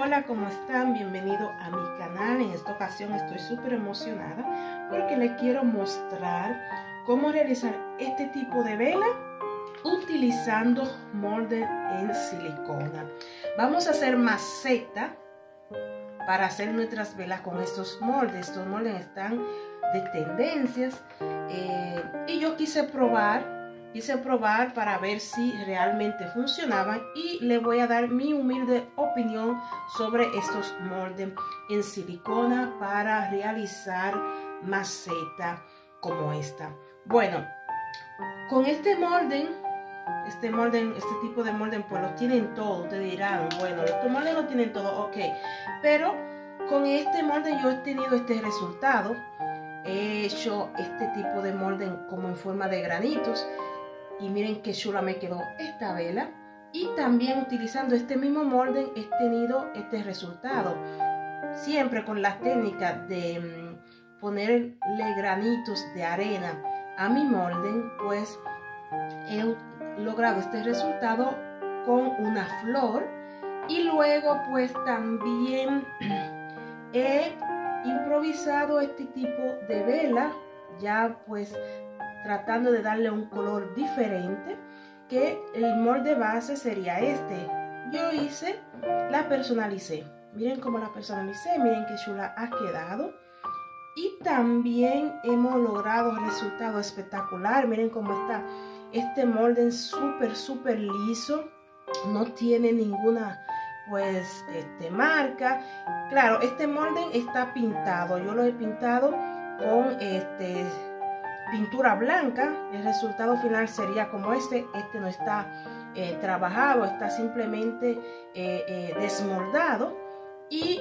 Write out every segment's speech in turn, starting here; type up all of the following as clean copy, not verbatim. Hola, ¿cómo están? Bienvenido a mi canal. En esta ocasión estoy súper emocionada porque les quiero mostrar cómo realizar este tipo de vela utilizando moldes en silicona. Vamos a hacer maceta para hacer nuestras velas con estos moldes. Estos moldes están de tendencias y yo quise probar para ver si realmente funcionaban, y le voy a dar mi humilde opinión sobre estos moldes en silicona para realizar maceta como esta. Bueno, con este tipo de molde pues lo tienen todo. Te dirán, bueno, estos moldes lo tienen todo, ok, pero con este molde yo he tenido este resultado. He hecho este tipo de molde como en forma de granitos. Y miren qué chula me quedó esta vela. Y también utilizando este mismo molde he tenido este resultado. Siempre con la técnica de ponerle granitos de arena a mi molde, pues he logrado este resultado con una flor. Y luego pues también he improvisado este tipo de vela, ya pues tratando de darle un color diferente, que el molde base sería este. Yo hice, la personalicé. Miren cómo la personalicé, miren qué chula ha quedado. Y también hemos logrado resultado espectacular. Miren cómo está este molde, súper liso, no tiene ninguna pues marca. Claro, este molde está pintado, yo lo he pintado con pintura blanca. El resultado final sería como este no está trabajado, está simplemente desmoldado. Y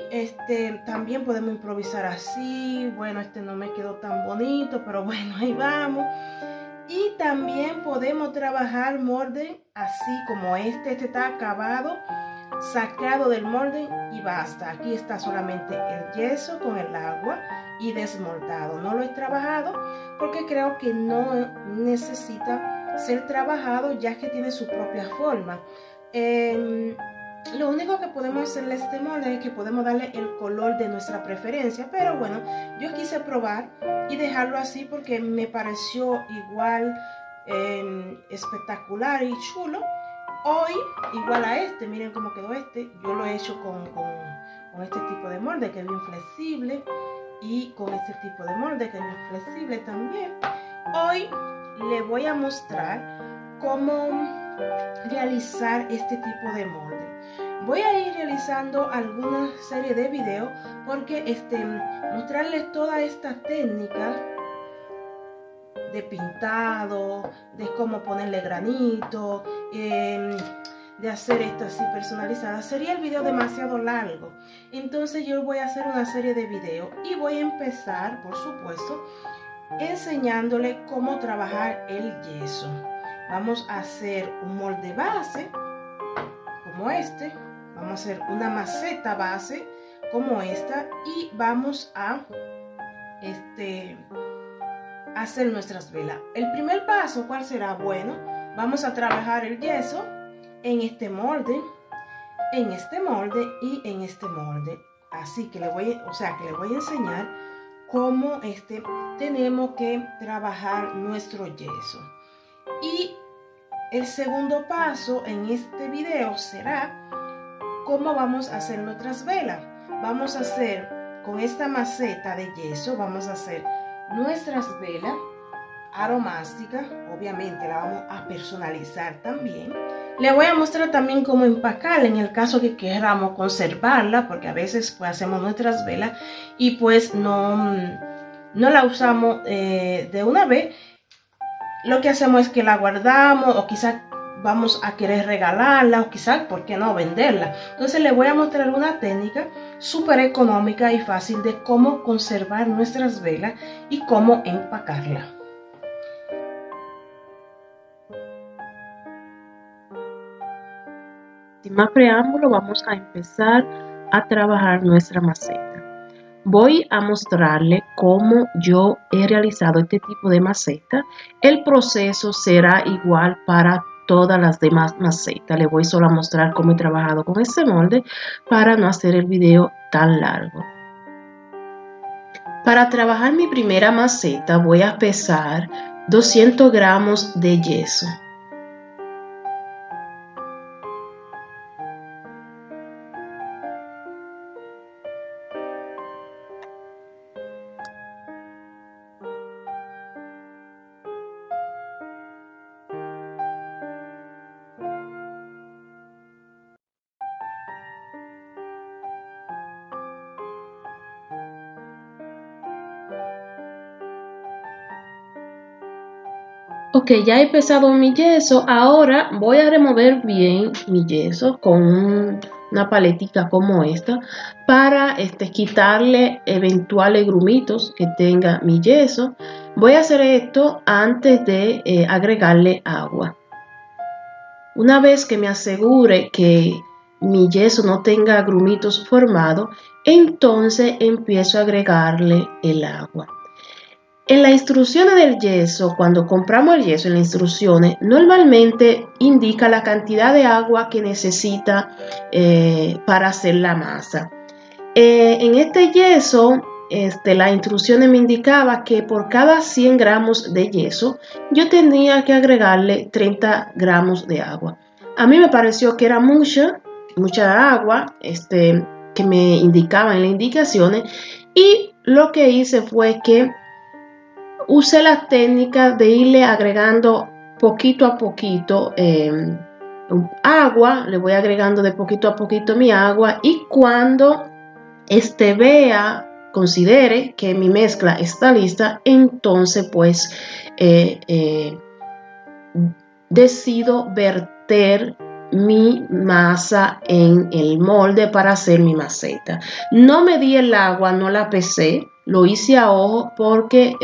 también podemos improvisar así. Bueno, este no me quedó tan bonito, pero bueno, ahí vamos. Y también podemos trabajar molde así como este está acabado, sacado del molde y basta. Aquí está solamente el yeso con el agua y desmoldado. No lo he trabajado porque creo que no necesita ser trabajado, ya que tiene su propia forma. Lo único que podemos hacerle a este molde es que podemos darle el color de nuestra preferencia, pero bueno, yo quise probar y dejarlo así porque me pareció igual espectacular y chulo. Hoy, igual a este, miren cómo quedó este. Yo lo he hecho con este tipo de molde, que es bien flexible, y con este tipo de molde, que es bien flexible también. Hoy le voy a mostrar cómo realizar este tipo de molde. Voy a ir realizando alguna serie de videos porque mostrarles toda esta técnica de pintado, de cómo ponerle granito, de hacer esto así personalizada, sería el video demasiado largo. Entonces yo voy a hacer una serie de videos y voy a empezar, por supuesto, enseñándole cómo trabajar el yeso. Vamos a hacer un molde base como este, vamos a hacer una maceta base como esta, y vamos a hacer nuestras velas. El primer paso, ¿cuál será? Bueno, vamos a trabajar el yeso en este molde y en este molde. Así que le voy a enseñar cómo tenemos que trabajar nuestro yeso. Y el segundo paso en este video será cómo vamos a hacer nuestras velas. Vamos a hacer con esta maceta de yeso, vamos a hacer nuestras velas aromáticas. Obviamente la vamos a personalizar también. Le voy a mostrar también cómo empacarla en el caso que queramos conservarla, porque a veces pues hacemos nuestras velas y pues no la usamos de una vez. Lo que hacemos es que la guardamos, o quizás vamos a querer regalarla, o quizás, ¿por qué no?, venderla. Entonces le voy a mostrar una técnica súper económica y fácil de cómo conservar nuestras velas y cómo empacarla. Sin más preámbulo, vamos a empezar a trabajar nuestra maceta. Voy a mostrarle cómo yo he realizado este tipo de maceta. El proceso será igual para todas las demás macetas. Les voy solo a mostrar cómo he trabajado con ese molde para no hacer el video tan largo. Para trabajar mi primera maceta voy a pesar 200 gramos de yeso. Ok, ya he pesado mi yeso. Ahora voy a remover bien mi yeso con una paletita como esta para quitarle eventuales grumitos que tenga mi yeso. Voy a hacer esto antes de agregarle agua. Una vez que me asegure que mi yeso no tenga grumitos formados, entonces empiezo a agregarle el agua. En las instrucciones del yeso, cuando compramos el yeso, en las instrucciones normalmente indica la cantidad de agua que necesita para hacer la masa. En este yeso, las instrucciones me indicaban que por cada 100 gramos de yeso yo tenía que agregarle 30 gramos de agua. A mí me pareció que era mucha agua que me indicaban en las indicaciones, y lo que hice fue que usé la técnica de irle agregando poquito a poquito agua. Le voy agregando de poquito a poquito mi agua, y cuando considere que mi mezcla está lista, entonces pues decido verter mi masa en el molde para hacer mi maceta. No medí el agua, no la pesé. Lo hice a ojo porque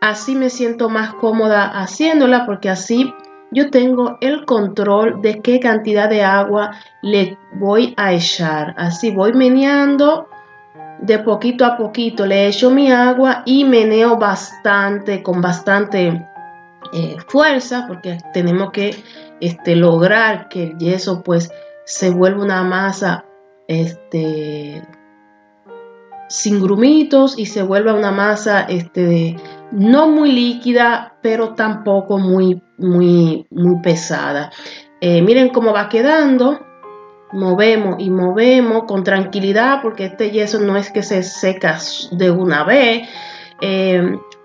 así me siento más cómoda haciéndola, porque así yo tengo el control de qué cantidad de agua le voy a echar. Así voy meneando de poquito a poquito, le echo mi agua y meneo bastante, con bastante fuerza, porque tenemos que lograr que el yeso pues se vuelva una masa sin grumitos y se vuelva una masa no muy líquida, pero tampoco muy pesada. Miren cómo va quedando. Movemos y movemos con tranquilidad, porque este yeso no es que se seca de una vez.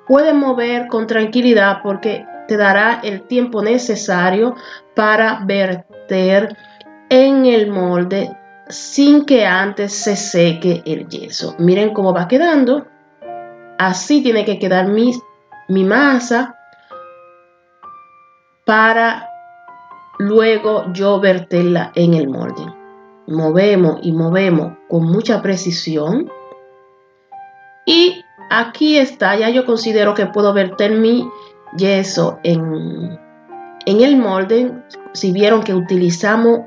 Pueden mover con tranquilidad porque te dará el tiempo necesario para verter en el molde sin que antes se seque el yeso. Miren cómo va quedando. Así tiene que quedar mi masa para luego yo verterla en el molde. Movemos y movemos con mucha precisión. Y aquí está, ya yo considero que puedo verter mi yeso en el molde. Si vieron que utilizamos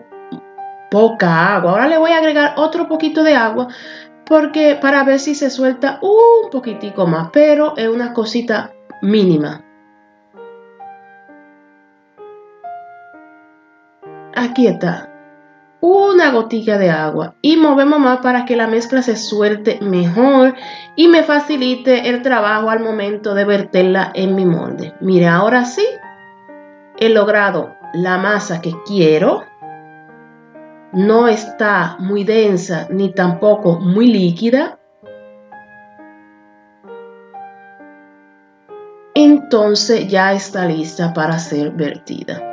poca agua, ahora le voy a agregar otro poquito de agua porque para ver si se suelta un poquitico más, pero es una cosita mínima. Aquí está, una gotita de agua, y movemos más para que la mezcla se suelte mejor y me facilite el trabajo al momento de verterla en mi molde. Mira, ahora sí he logrado la masa que quiero. No está muy densa ni tampoco muy líquida. Entonces ya está lista para ser vertida.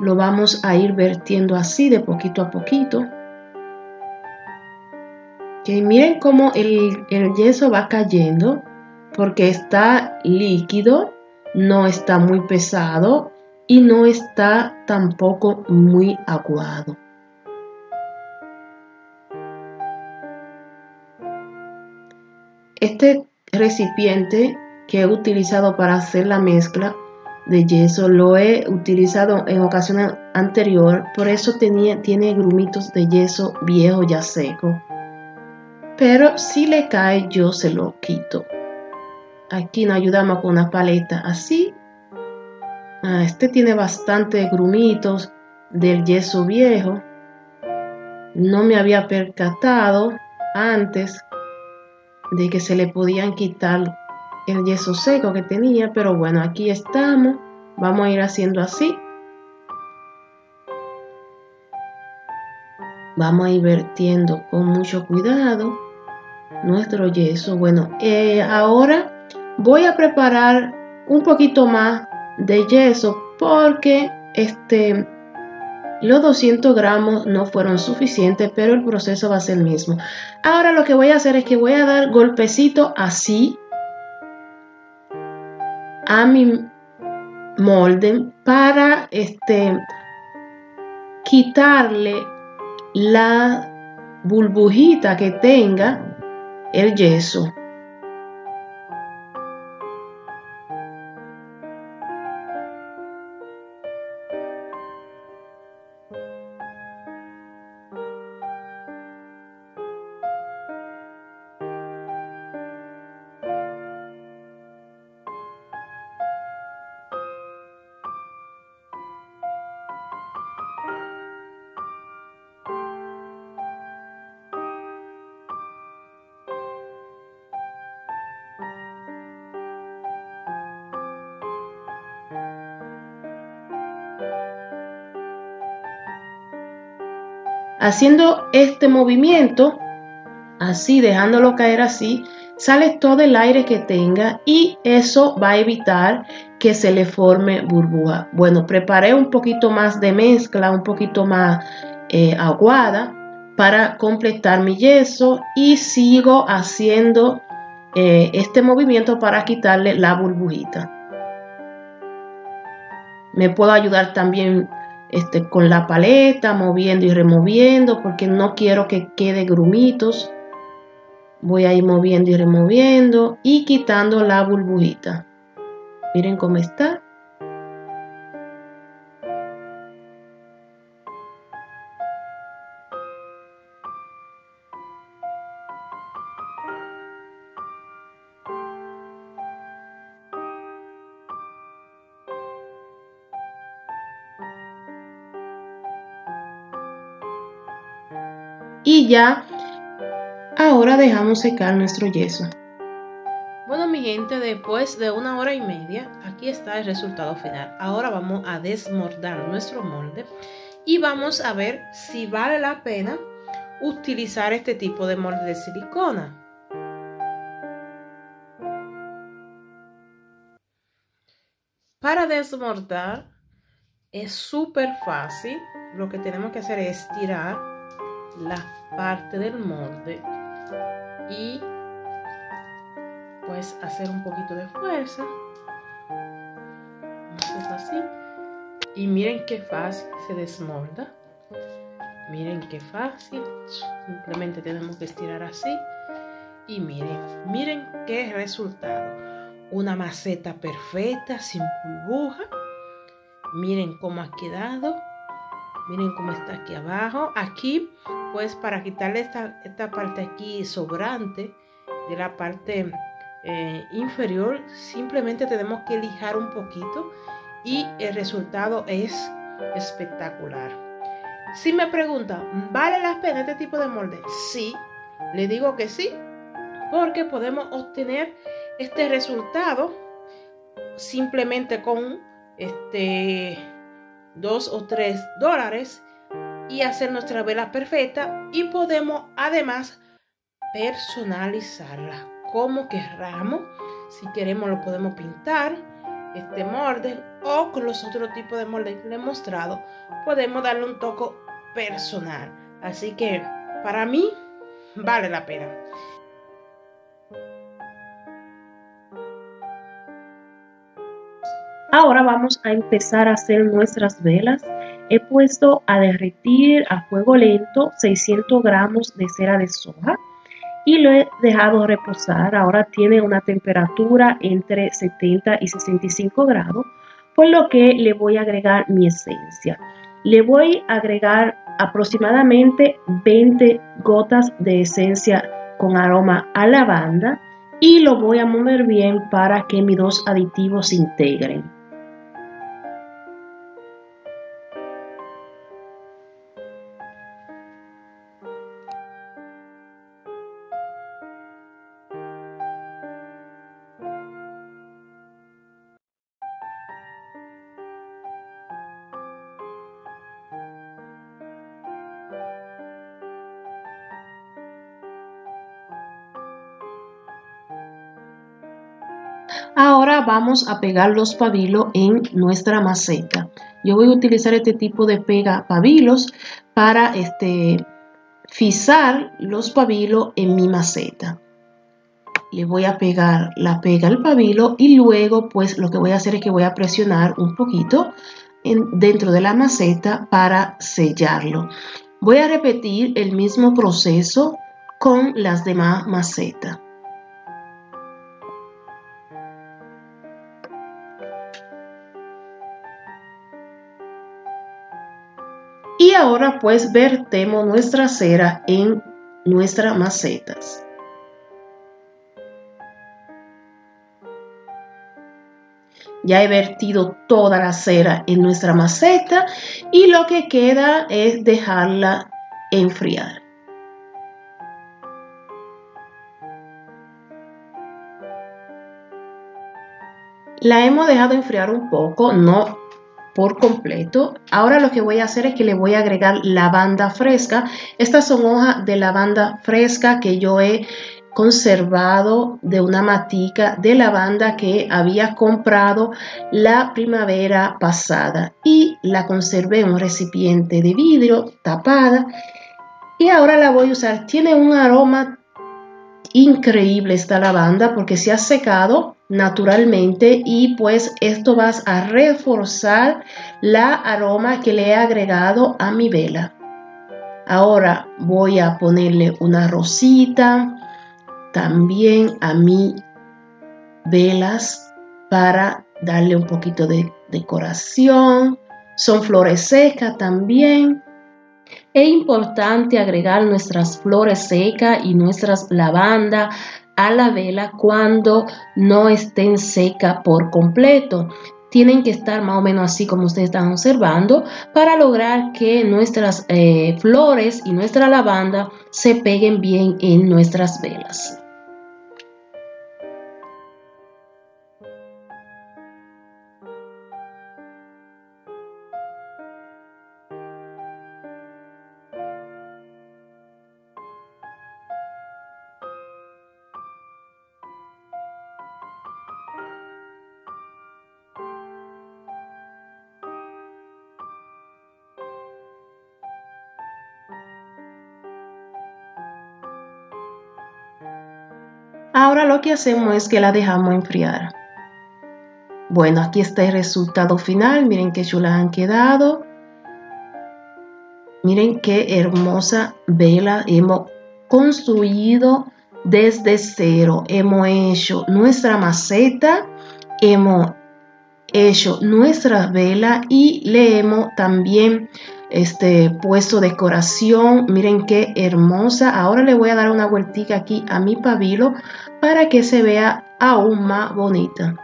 Lo vamos a ir vertiendo así de poquito a poquito. Que miren cómo el yeso va cayendo, porque está líquido, no está muy pesado y no está tampoco muy aguado. Este recipiente que he utilizado para hacer la mezcla de yeso, lo he utilizado en ocasión anterior, por eso tiene grumitos de yeso viejo ya seco, pero si le cae yo se lo quito. Aquí nos ayudamos con una paleta así. Este tiene bastante grumitos del yeso viejo, no me había percatado antes de que se le podían quitar el yeso seco que tenía, pero bueno, aquí estamos, vamos a ir haciendo así, vamos a ir vertiendo con mucho cuidado nuestro yeso. Bueno, ahora voy a preparar un poquito más de yeso porque los 200 gramos no fueron suficientes, pero el proceso va a ser el mismo. Ahora lo que voy a hacer es que voy a dar golpecito así a mi molde para quitarle la burbujita que tenga el yeso. Haciendo este movimiento, así, dejándolo caer así, sale todo el aire que tenga y eso va a evitar que se le forme burbuja. Bueno, preparé un poquito más de mezcla, un poquito más aguada para completar mi yeso y sigo haciendo este movimiento para quitarle la burbujita. Me puedo ayudar también con la paleta, moviendo y removiendo, porque no quiero que quede grumitos. Voy a ir moviendo y removiendo y quitando la burbujita. Miren cómo está. Y ya, ahora dejamos secar nuestro yeso. Bueno, mi gente, después de 1 hora y media, aquí está el resultado final. Ahora vamos a desmoldar nuestro molde y vamos a ver si vale la pena utilizar este tipo de molde de silicona. Para desmoldar es súper fácil. Lo que tenemos que hacer es tirar la parte del molde y pues hacer un poquito de fuerza, así, y miren qué fácil se desmolda. Miren qué fácil, simplemente tenemos que estirar así y miren qué resultado, una maceta perfecta, sin burbuja. Miren cómo ha quedado. Miren cómo está aquí abajo. Aquí, pues, para quitarle esta parte aquí sobrante de la parte inferior, simplemente tenemos que lijar un poquito y el resultado es espectacular. Si me preguntan, ¿vale la pena este tipo de molde? Sí, le digo que sí, porque podemos obtener este resultado simplemente con $2 o $3 y hacer nuestra vela perfecta, y podemos además personalizarla como queramos. Si queremos lo podemos pintar este molde, o con los otros tipos de moldes que les he mostrado podemos darle un toque personal. Así que para mí vale la pena. Ahora vamos a empezar a hacer nuestras velas. He puesto a derretir a fuego lento 600 gramos de cera de soja y lo he dejado reposar. Ahora tiene una temperatura entre 70 y 65 grados. con lo que le voy a agregar mi esencia. Le voy a agregar aproximadamente 20 gotas de esencia con aroma a lavanda y lo voy a mover bien para que mis dos aditivos se integren. Ahora vamos a pegar los pabilos en nuestra maceta. Yo voy a utilizar este tipo de pega pabilos para fijar los pabilos en mi maceta. Le voy a pegar la pega al pabilo y luego pues lo que voy a hacer es que voy a presionar un poquito dentro de la maceta para sellarlo. Voy a repetir el mismo proceso con las demás macetas. Y ahora pues vertemos nuestra cera en nuestras macetas. Ya he vertido toda la cera en nuestra maceta y lo que queda es dejarla enfriar. La hemos dejado enfriar un poco, no por completo. Ahora lo que voy a hacer es que le voy a agregar lavanda fresca. Estas son hojas de lavanda fresca que yo he conservado de una matica de lavanda que había comprado la primavera pasada y la conservé en un recipiente de vidrio tapada y ahora la voy a usar. Tiene un aroma increíble esta lavanda porque se ha secado naturalmente y pues esto va a reforzar la aroma que le he agregado a mi vela. Ahora voy a ponerle una rosita también a mis velas para darle un poquito de decoración. Son flores secas también. Es importante agregar nuestras flores secas y nuestras lavandas a la vela cuando no estén secas por completo. Tienen que estar más o menos así como ustedes están observando para lograr que nuestras flores y nuestra lavanda se peguen bien en nuestras velas. Ahora lo que hacemos es que la dejamos enfriar. Bueno, aquí está el resultado final. Miren qué chulas han quedado. Miren qué hermosa vela hemos construido desde cero. Hemos hecho nuestra maceta, hemos hecho nuestras velas y le hemos también puesto decoración. Miren qué hermosa. Ahora le voy a dar una vueltica aquí a mi pabilo para que se vea aún más bonita.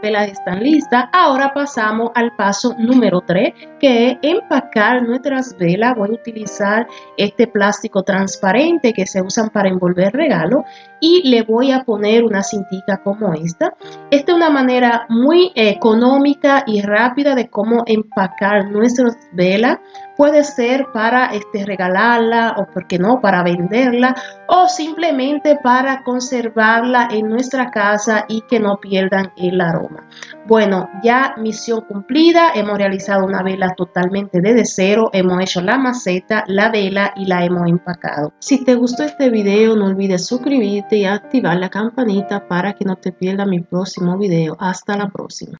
Velas están listas. Ahora pasamos al paso número 3, que es empacar nuestras velas. Voy a utilizar este plástico transparente que se usan para envolver regalos y le voy a poner una cintica como esta. Esta es una manera muy económica y rápida de cómo empacar nuestras velas Puede ser para regalarla, o por qué no, para venderla, o simplemente para conservarla en nuestra casa y que no pierdan el aroma. Bueno, ya misión cumplida, hemos realizado una vela totalmente desde cero, hemos hecho la maceta, la vela y la hemos empacado. Si te gustó este video, no olvides suscribirte y activar la campanita para que no te pierdas mi próximo video. Hasta la próxima.